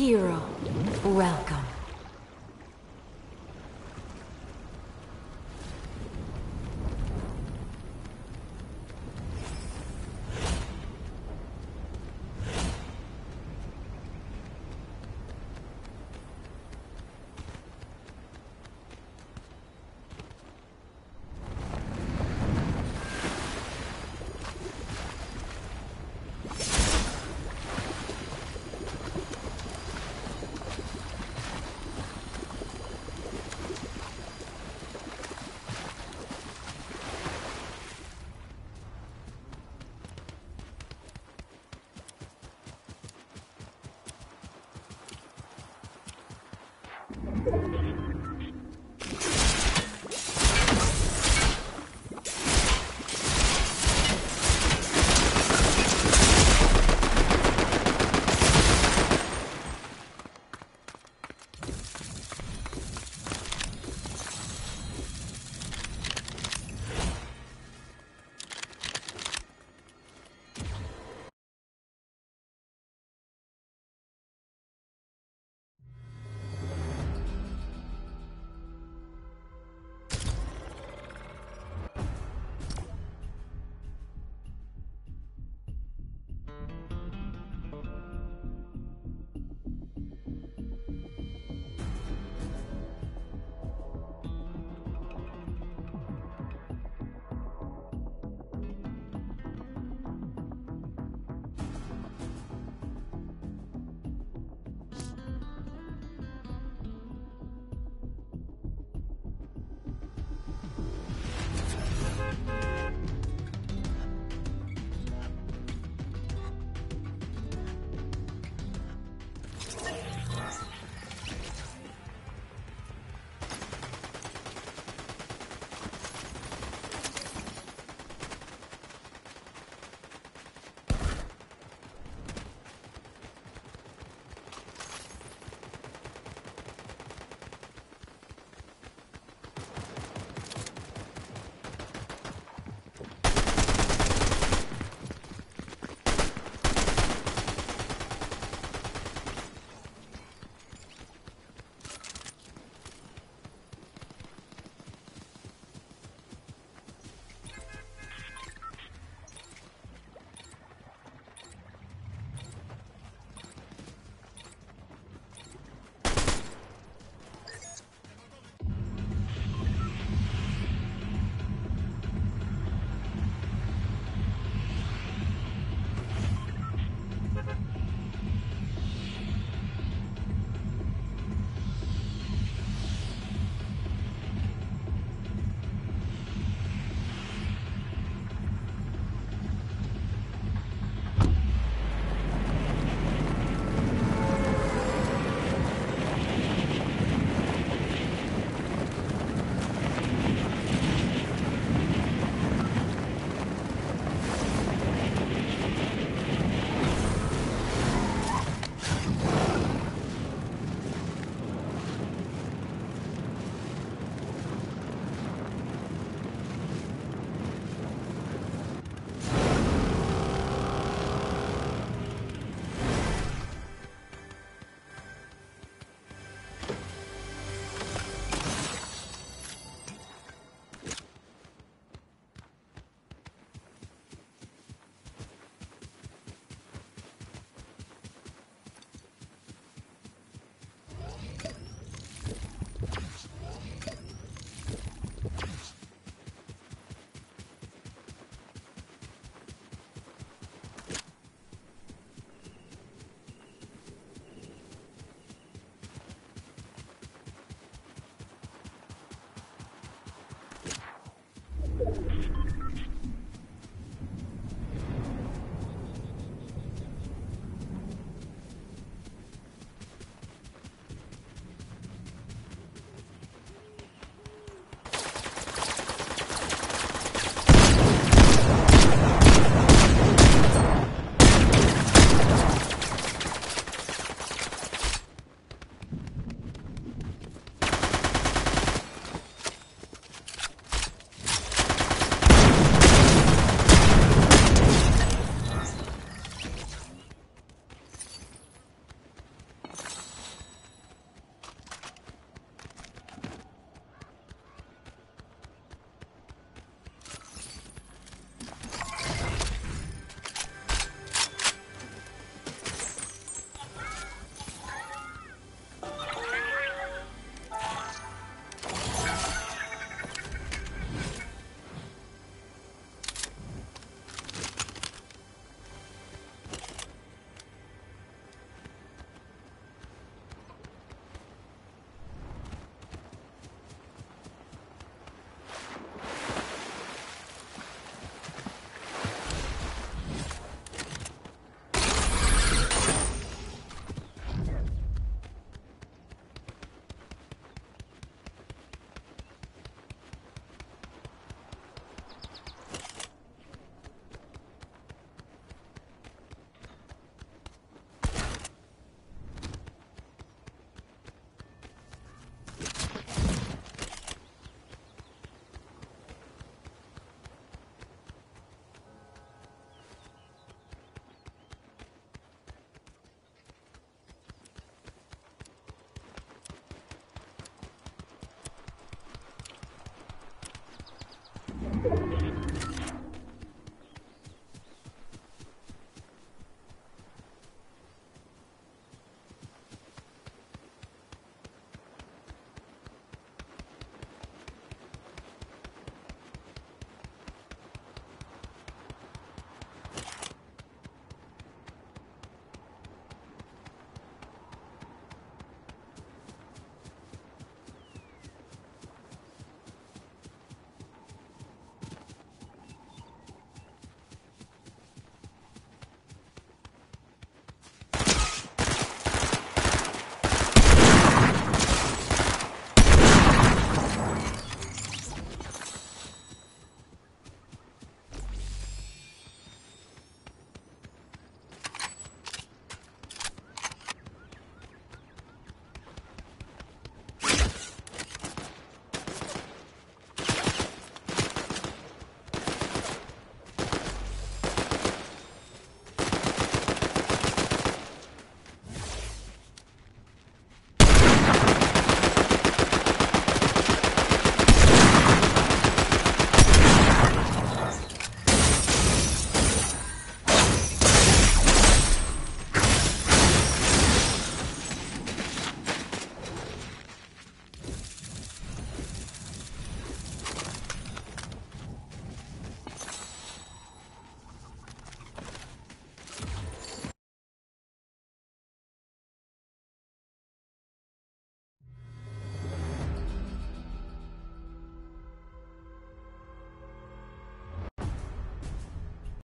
Hero, welcome.